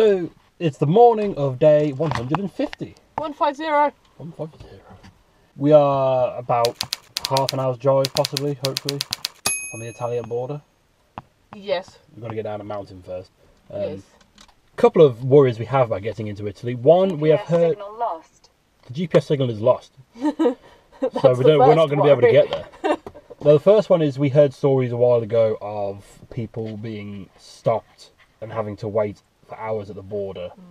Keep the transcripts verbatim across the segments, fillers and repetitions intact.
So it's the morning of day one hundred fifty. one fifty. one fifty. We are about half an hour's drive, possibly, hopefully, on the Italian border. Yes. We've got to get down a mountain first. Um, yes. Couple of worries we have about getting into Italy. One, G P S we have heard signal lost. The G P S signal is lost, so we don't, we're not going to be able to get there. Now, the first one is we heard stories a while ago of people being stopped and having to wait for hours at the border mm.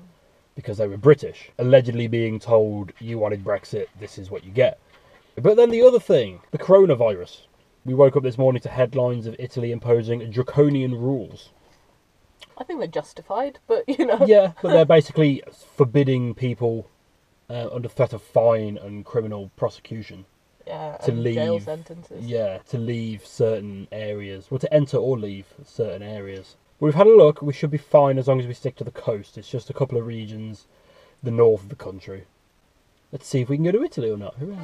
because they were British, allegedly being told, you wanted Brexit, this is what you get. But then the other thing, the coronavirus. We woke up this morning to headlines of Italy imposing draconian rules. I think they're justified, but you know. Yeah, but they're basically forbidding people uh, under threat of fine and criminal prosecution. Yeah, to leave, jail sentences. Yeah, to leave certain areas, well, to enter or leave certain areas. We've had a look, we should be fine as long as we stick to the coast. It's just a couple of regions, the north of the country. Let's see if we can go to Italy or not. Hooray.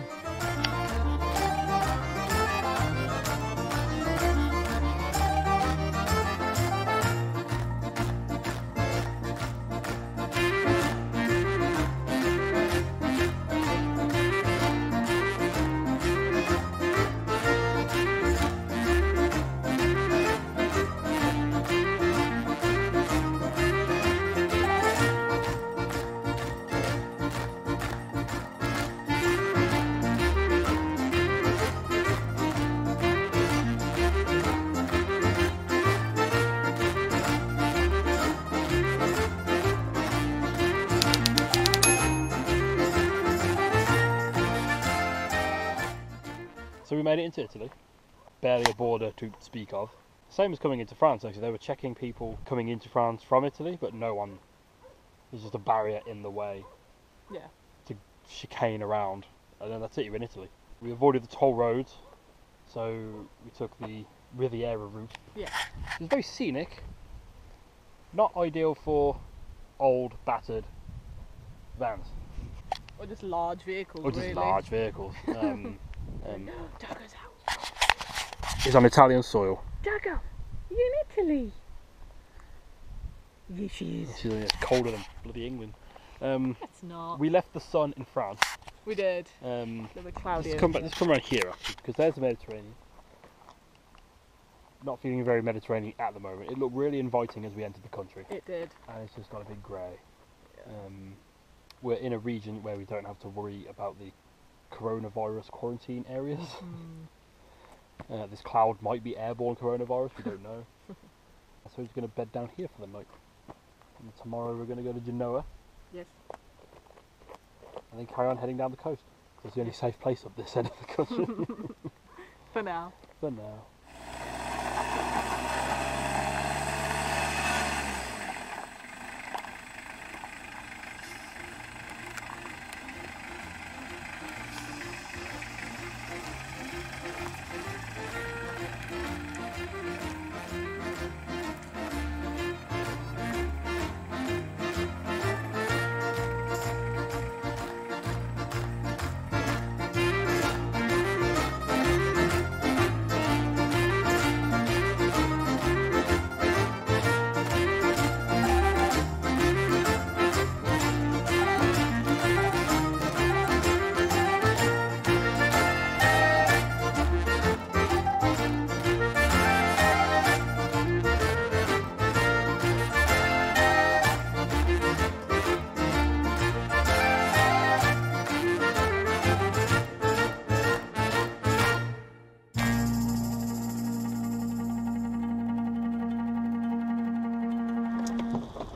So we made it into Italy, barely a border to speak of. Same as coming into France, actually. They were checking people coming into France from Italy, but no one, there's just a barrier in the way yeah. to chicane around. And then that's it, you're in Italy. We avoided the toll roads, so we took the Riviera route. Yeah. It's very scenic, not ideal for old, battered vans. Or just large vehicles, Or just really. large vehicles. Um, Um, no, Doggo's out. It's on Italian soil. Doggo, you're in Italy. Yes, she is. She's, it's colder than bloody England. Um, it's not. We left the sun in France. We did. Um, a bit cloudy. Let's come back. Let's come around here actually, because there's the Mediterranean. Not feeling very Mediterranean at the moment. It looked really inviting as we entered the country. It did. And it's just got a big grey. Yeah. Um, we're in a region where we don't have to worry about the coronavirus quarantine areas. Mm. Uh, this cloud might be airborne coronavirus, we don't know. So we're just going to bed down here for the night. And tomorrow we're going to go to Genoa. Yes. And then carry on heading down the coast. Because it's the only safe place up this end of the country. For now. For now.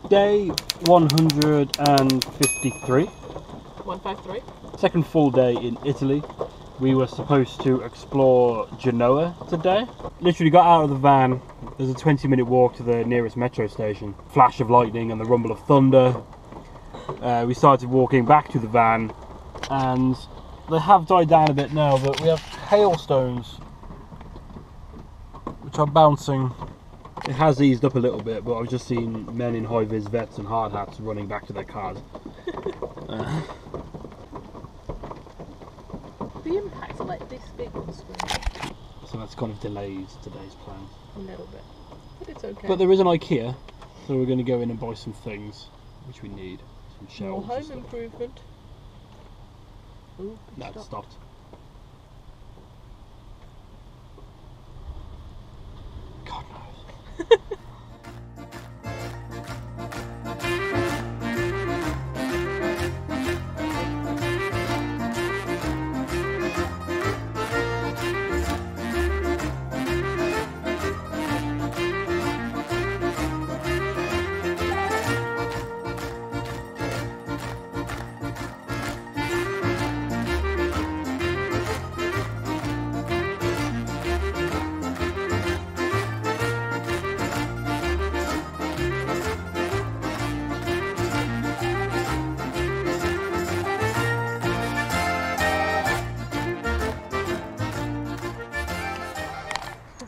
Day one hundred fifty-three. one fifty-three. Second full day in Italy. We were supposed to explore Genoa today. Literally got out of the van. There's a twenty minute walk to the nearest metro station. Flash of lightning and the rumble of thunder. Uh, we started walking back to the van, and they have died down a bit now, but we have hailstones which are bouncing. It has eased up a little bit, but I've just seen men in high-vis vets and hard hats running back to their cars. uh. The impacts are like this big on the screen. So that's kind of delayed today's plans. A little bit, but it's okay. But there is an IKEA, so we're going to go in and buy some things. which we need. Some shelves. More home improvement. Ooh, that stopped. stopped. God knows.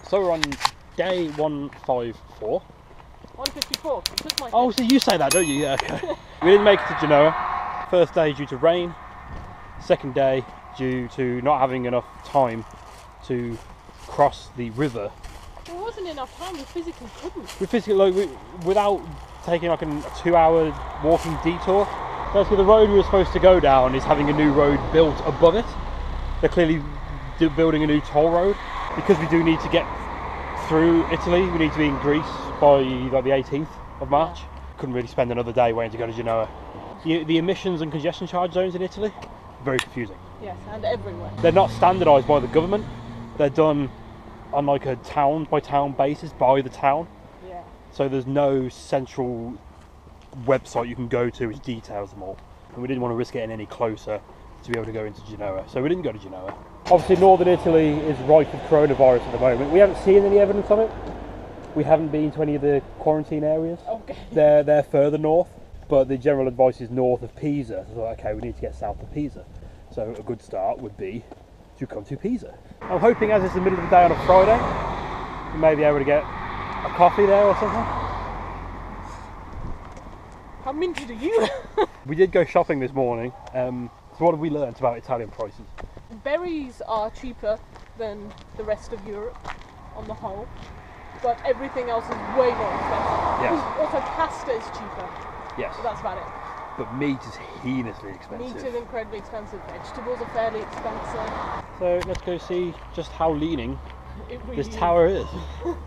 So we're on day one fifty-four. one fifty-four? Oh, so you say that, don't you? Yeah, okay. We didn't make it to Genoa. First day due to rain. Second day due to not having enough time to cross the river. There wasn't enough time, we physically couldn't. We physically, like, we, without taking like a two hour walking detour. Basically the road we were supposed to go down is having a new road built above it. They're clearly building a new toll road. Because we do need to get through Italy, we need to be in Greece by like the eighteenth of March. Yeah. Couldn't really spend another day waiting to go to Genoa. The, the emissions and congestion charge zones in Italy, very confusing. Yes, and everywhere. They're not standardised by the government. They're done on like a town by town basis by the town. Yeah. So there's no central website you can go to which details them all. And we didn't want to risk getting any closer to be able to go into Genoa, so we didn't go to Genoa. Obviously northern Italy is rife with coronavirus at the moment. We haven't seen any evidence of it. We haven't been to any of the quarantine areas. Okay. They're, they're further north, but the general advice is north of Pisa. So okay, we need to get south of Pisa. So a good start would be to come to Pisa. I'm hoping as it's the middle of the day on a Friday, we may be able to get a coffee there or something. How minted are you? We did go shopping this morning. Um, So what have we learnt about Italian prices? Berries are cheaper than the rest of Europe on the whole, but everything else is way more expensive. Yes. Also pasta is cheaper. Yes. So that's about it. But meat is heinously expensive. Meat is incredibly expensive. Vegetables are fairly expensive. So let's go see just how leaning really this tower is. is.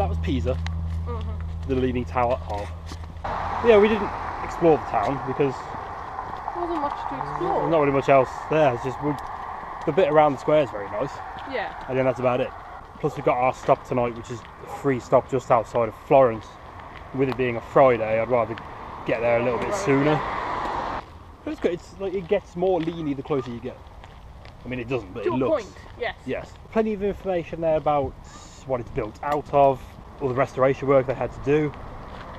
That was Pisa, mm-hmm. the leaning tower of. Yeah, we didn't explore the town because there wasn't much to explore. There's not really much else there. It's just we, the bit around the square is very nice. Yeah. And then that's about it. Plus we've got our stop tonight, which is a free stop just outside of Florence. With it being a Friday, I'd rather get there a little bit sooner. But it's good. It's like it gets more leany the closer you get. I mean, it doesn't, but to it looks. Point. Yes. Yes. Plenty of information there about what it's built out of, all the restoration work they had to do.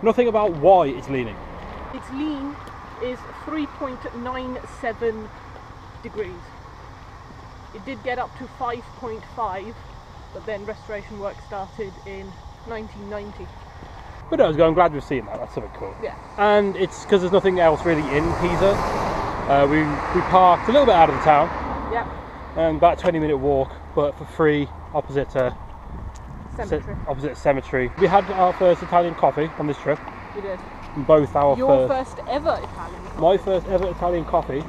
Nothing about why it's leaning. Its lean is three point nine seven degrees. It did get up to five point five, but then restoration work started in nineteen ninety. But no, I'm glad we've seen that. That's something cool. Yeah. And it's because there's nothing else really in Pisa. Uh, we, we parked a little bit out of the town, yeah, and about a twenty minute walk, but for free, opposite uh, cemetery. Se opposite cemetery. We had our first Italian coffee on this trip. We did. Both our Your first... Your first ever Italian coffee. My first ever Italian coffee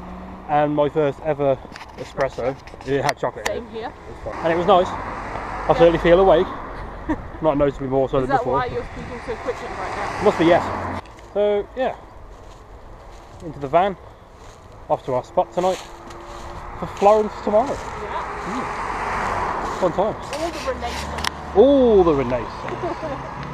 and my first ever espresso. It had chocolate Same in it. here. It was and it was nice. I yeah. certainly feel awake. Not noticeably more so Is than before. Is that why you're speaking so quickly right now? Must be, yes. So, yeah. Into the van. Off to our spot tonight. For Florence tomorrow. Yeah. Mm. Fun times. All the Renaissance. All the Renaissance.